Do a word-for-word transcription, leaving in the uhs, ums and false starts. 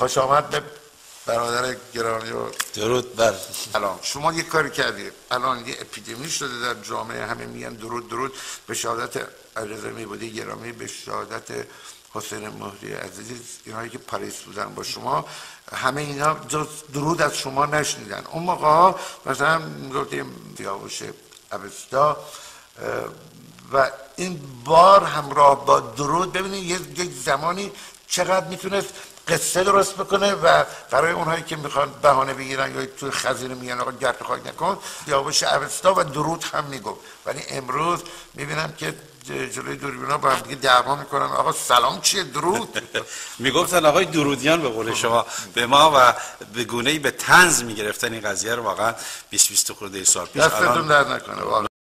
خوش آمد به برادر گرامی و درود بر الان شما یک کاری کردید. الان یه اپیدمی شده در جامعه، همه میگن درود درود به شهادت علیرضا میبادی گرامی، به شهادت حسین مهری عزیز، اینایی که پاریس بودن با شما، همه اینا درود از شما نشنیدن. اون موقع ها مثلا میگفتیم سیاوش اوستا و این بار همراه با درود. ببینید یک زمانی چقدر میتونست قصه درست بکنه و برای اونهایی که میخوان بهانه بگیرن یا توی خزینه میگن آقا گرد خاک نکن، سیاوش اوستا و درود هم میگفت. ولی امروز میبینم که جلوی دوربینا با هم دیگه دعوا میکنن، آقا سلام چیه درود؟ میگفتن آقای درودیان به قول شما به ما و به گونه‌ای به طنز میگرفتن این قضیه رو. واقعا بیست بیست خورده سال پیش دستتون درد نکنه.